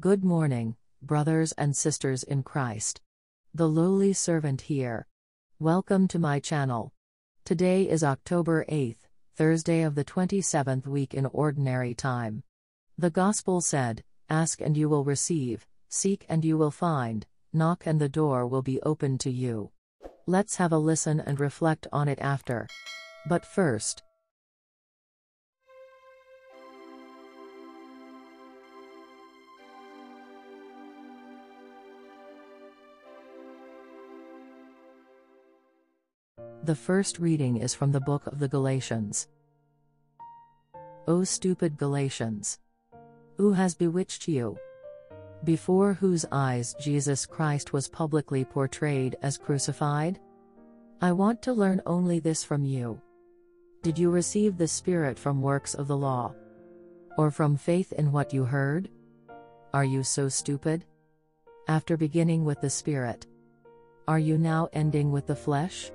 Good morning, brothers and sisters in Christ. The Lowly Servant here. Welcome to my channel. Today is October 8th, Thursday of the 27th week in Ordinary Time. The Gospel said, "Ask and you will receive, seek and you will find, knock and the door will be opened to you." Let's have a listen and reflect on it after. But first, the first reading is from the book of the Galatians. O stupid Galatians! Who has bewitched you? Before whose eyes Jesus Christ was publicly portrayed as crucified? I want to learn only this from you. Did you receive the Spirit from works of the law, or from faith in what you heard? Are you so stupid? After beginning with the Spirit, are you now ending with the flesh?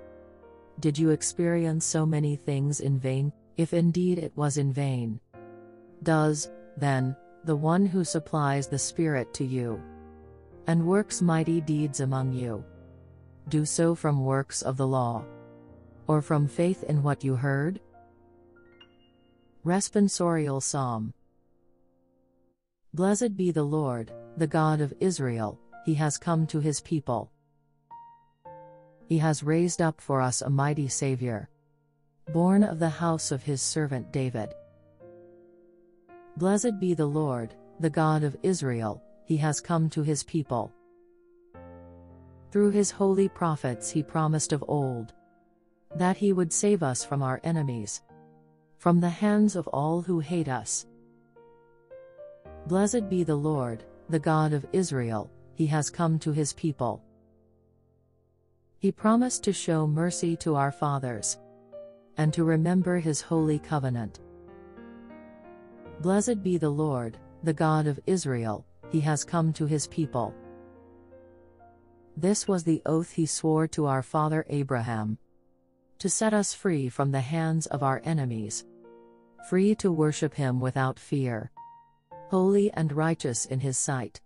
Did you experience so many things in vain, if indeed it was in vain? Does, then, the one who supplies the Spirit to you and works mighty deeds among you do so from works of the law, or from faith in what you heard? Responsorial Psalm. Blessed be the Lord, the God of Israel. He has come to his people. He has raised up for us a mighty Savior, born of the house of his servant David. Blessed be the Lord, the God of Israel. He has come to his people. Through his holy prophets he promised of old that he would save us from our enemies, from the hands of all who hate us. Blessed be the Lord, the God of Israel. He has come to his people. He promised to show mercy to our fathers and to remember his holy covenant. Blessed be the Lord, the God of Israel. He has come to his people. This was the oath he swore to our father Abraham, to set us free from the hands of our enemies, free to worship him without fear, holy and righteous in his sight,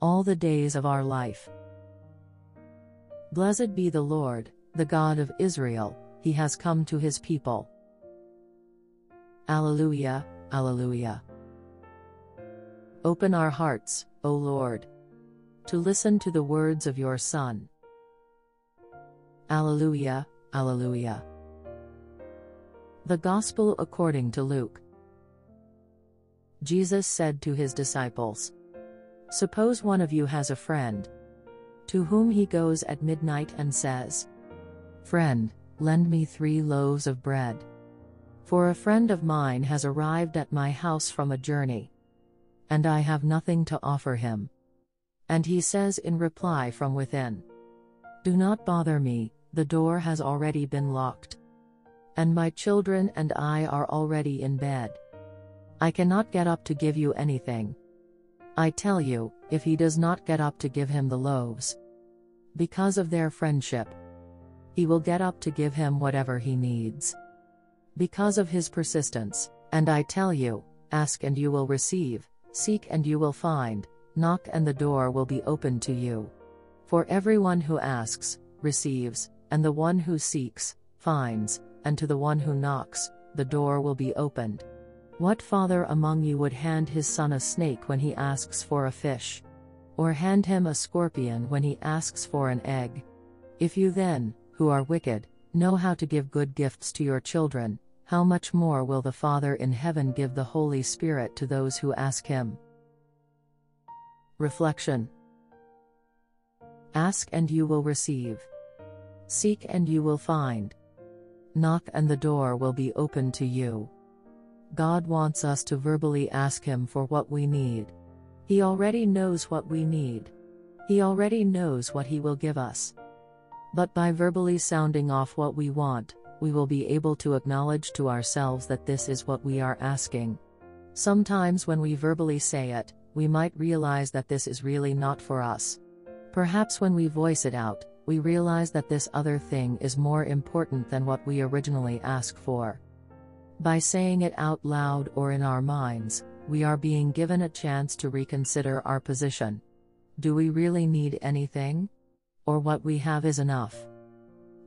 all the days of our life. Blessed be the Lord, the God of Israel. He has come to his people. Alleluia, alleluia. Open our hearts, O Lord, to listen to the words of your Son. Alleluia, alleluia. The Gospel according to Luke. Jesus said to his disciples, "Suppose one of you has a friend, to whom he goes at midnight and says, 'Friend, lend me 3 loaves of bread, for a friend of mine has arrived at my house from a journey, and I have nothing to offer him.' And he says in reply from within, 'Do not bother me, the door has already been locked, and my children and I are already in bed. I cannot get up to give you anything.' I tell you, if he does not get up to give him the loaves, because of their friendship, he will get up to give him whatever he needs, because of his persistence. And I tell you, ask and you will receive, seek and you will find, knock and the door will be opened to you. For everyone who asks, receives, and the one who seeks, finds, and to the one who knocks, the door will be opened. What father among you would hand his son a snake when he asks for a fish? Or hand him a scorpion when he asks for an egg? If you then, who are wicked, know how to give good gifts to your children, how much more will the Father in heaven give the Holy Spirit to those who ask him?" Reflection. Ask and you will receive. Seek and you will find. Knock and the door will be opened to you. God wants us to verbally ask him for what we need. He already knows what we need. He already knows what he will give us. But by verbally sounding off what we want, we will be able to acknowledge to ourselves that this is what we are asking. Sometimes when we verbally say it, we might realize that this is really not for us. Perhaps when we voice it out, we realize that this other thing is more important than what we originally asked for. By saying it out loud or in our minds, we are being given a chance to reconsider our position. Do we really need anything? Or what we have is enough?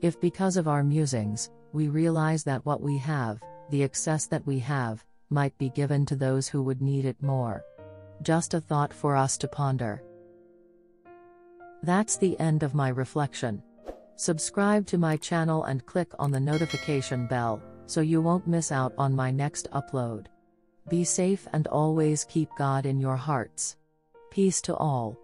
If because of our musings, we realize that what we have, the excess that we have, might be given to those who would need it more. Just a thought for us to ponder. That's the end of my reflection. Subscribe to my channel and click on the notification bell, so you won't miss out on my next upload. Be safe and always keep God in your hearts. Peace to all.